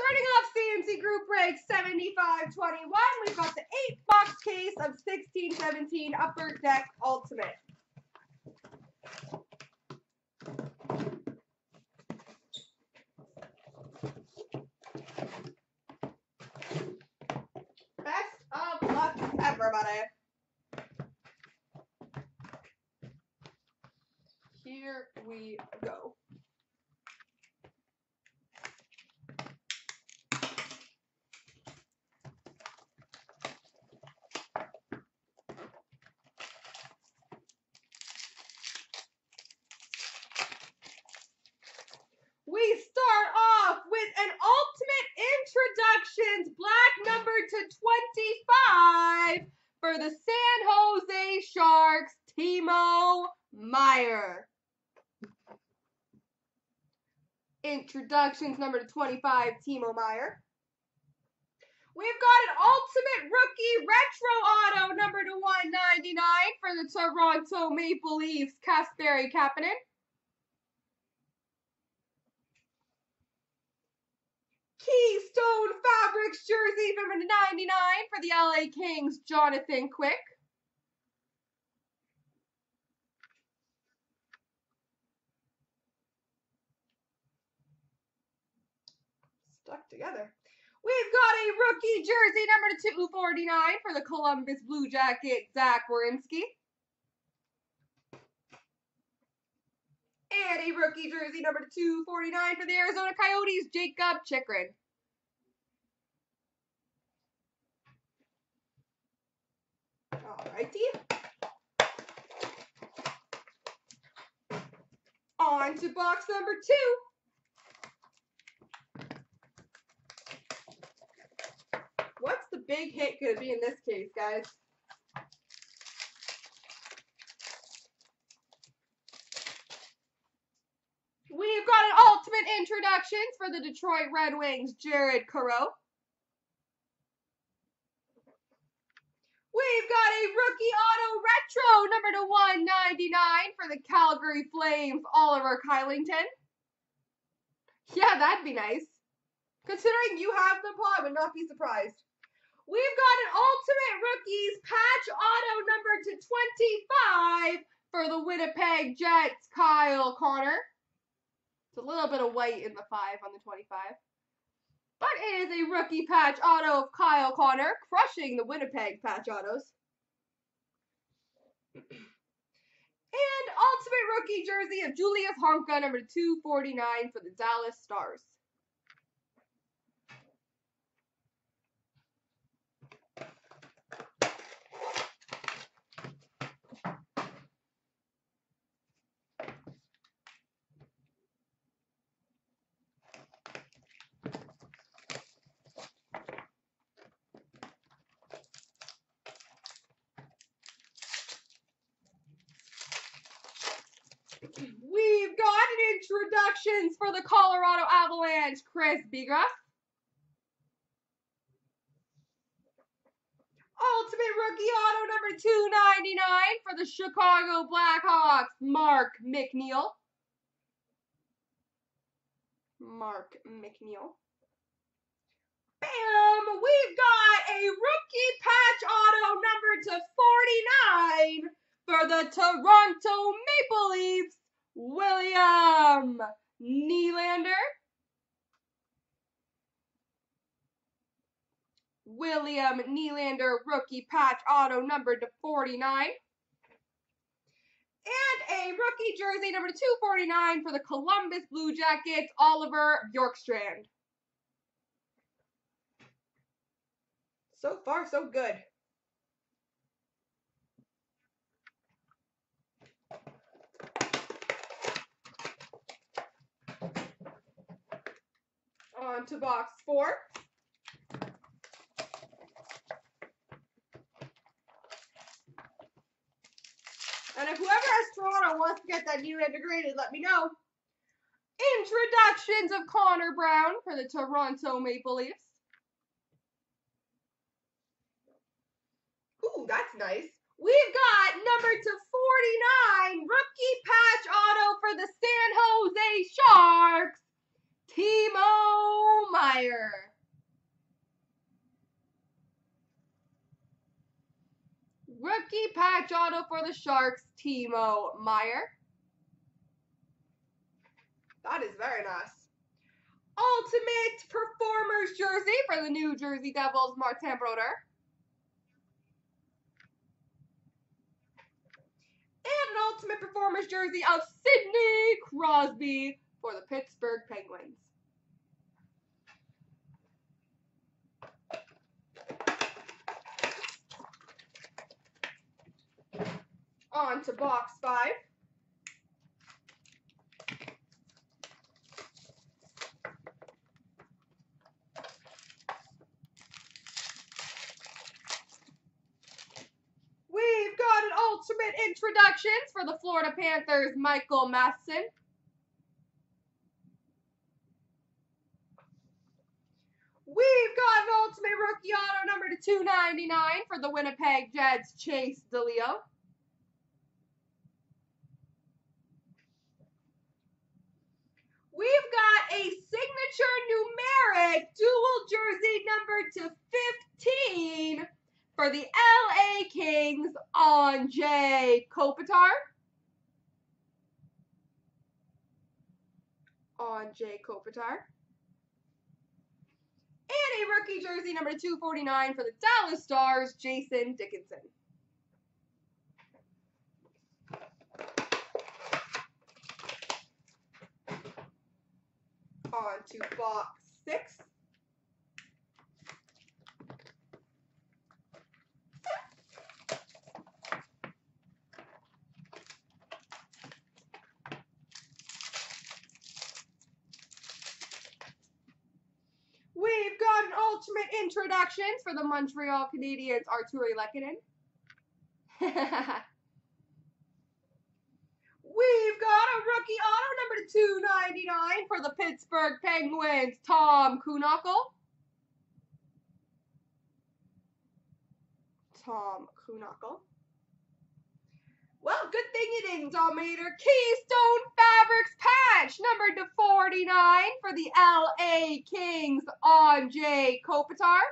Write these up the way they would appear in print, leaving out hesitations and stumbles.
Starting off CNC Group Break 7521, we've got the 8-box case of 1617 Upper Deck Ultimate. Best of luck, everybody. Here we go. We start off with an Ultimate Introductions, black number /25 for the San Jose Sharks, Timo Meyer. Introductions number /25, Timo Meyer. We've got an Ultimate Rookie Retro Auto number /199 for the Toronto Maple Leafs, Kasperi Kapanen. Keystone Fabrics jersey number /99 for the LA Kings, Jonathan Quick. Stuck together. We've got a rookie jersey number /249 for the Columbus Blue Jackets, Zach Werenski. And a rookie jersey number /249 for the Arizona Coyotes, Jacob Chikrin. Alrighty. On to box number 2. What's the big hit going to be in this case, guys? We've got an Ultimate Introductions for the Detroit Red Wings, Jared Caro. We've got a Rookie Auto Retro number /199 for the Calgary Flames, Oliver Kylington. Yeah, that'd be nice. Considering you have the pod, I would not be surprised. We've got an Ultimate Rookies Patch Auto number /25 for the Winnipeg Jets, Kyle Connor. A little bit of white in the 5 on the 25. But it is a rookie patch auto of Kyle Connor, crushing the Winnipeg patch autos. And ultimate rookie jersey of Julius Honka, number /249 for the Dallas Stars. We've got an introductions for the Colorado Avalanche, Chris Begraff. Ultimate Rookie Auto number /299 for the Chicago Blackhawks, Mark McNeil. Bam! We've got a Rookie Patch Auto number /49 for the Toronto Maple Leafs, William Nylander. Rookie patch auto number /49. And a rookie jersey number /249 for the Columbus Blue Jackets, Oliver Bjorkstrand. So far, so good. On to box 4. And if whoever has Toronto wants to get that new integrated, let me know. Introductions of Connor Brown for the Toronto Maple Leafs. Ooh, that's nice. We've got number /49 rookie patch auto for the San Jose Sharks, Timo Meyer. Meyer. Rookie patch auto for the Sharks, Timo Meyer. That is very nice. Ultimate Performers jersey for the New Jersey Devils, Martin Brodeur. And an Ultimate Performers jersey of Sidney Crosby for the Pittsburgh Penguins. On to box 5. We've got an Ultimate Introductions for the Florida Panthers, Michael Matheson. We've got an Ultimate Rookie Auto number to 299 for the Winnipeg Jets, Chase DeLeo. We've got a signature numeric dual jersey number to 15 for the LA Kings, Anze Kopitar. Anze Kopitar. And a rookie jersey number to 249 for the Dallas Stars, Jason Dickinson. On to box 6. We've got an Ultimate Introductions for the Montreal Canadiens, Arturi Lekkonen. We've got a rookie auto number 299 for the Pittsburgh Penguins, Tom Kunackle. Tom Kunackle. Well, good thing you didn't, Dominator. Keystone Fabrics patch number to 49 for the LA Kings, Anze Kopitar.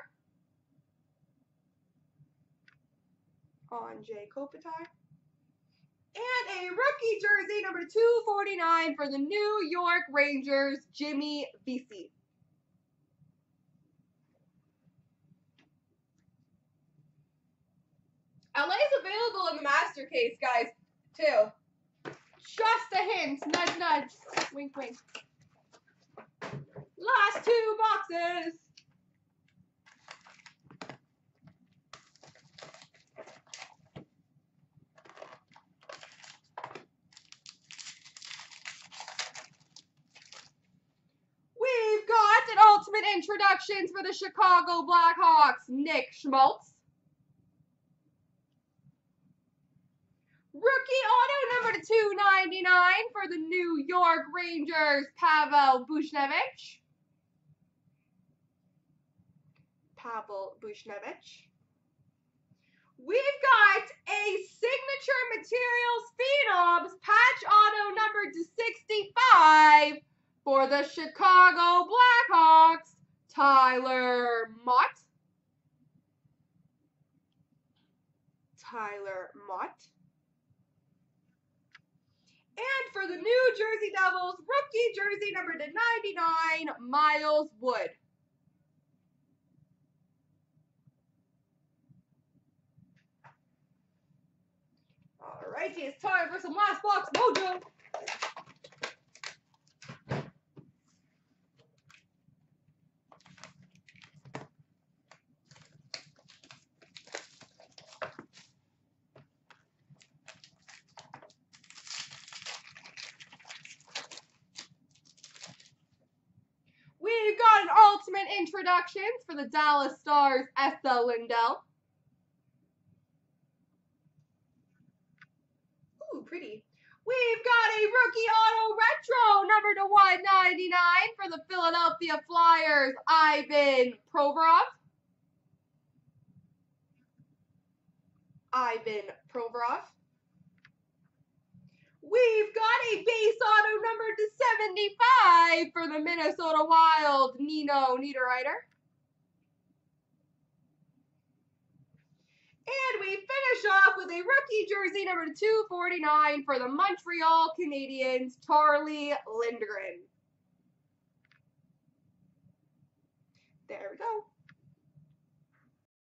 Anze Kopitar. And a rookie jersey, number 249, for the New York Rangers, Jimmy Vesey. LA is available in the master case, guys, too. Just a hint. Nudge, nudge. Wink, wink. Last 2 boxes. Ultimate Introductions for the Chicago Blackhawks, Nick Schmaltz. Rookie auto number to 299 for the New York Rangers, Pavel Buchnevich. Pavel Buchnevich. We've got a Signature Materials Phenoms patch auto number to 65. For the Chicago Blackhawks, Tyler Mott. Tyler Mott. And for the New Jersey Devils, rookie jersey number to 99, Miles Wood. All righty, it's time for some last box mojo. Ultimate Introductions for the Dallas Stars, Esa Lindell. Ooh, pretty. We've got a rookie auto retro number to 199 for the Philadelphia Flyers, Ivan Provorov. Ivan Provorov. We've got a base auto number /75 for the Minnesota Wild, Nino Niederreiter. And we finish off with a rookie jersey number /249 for the Montreal Canadiens, Charlie Lindgren. There we go.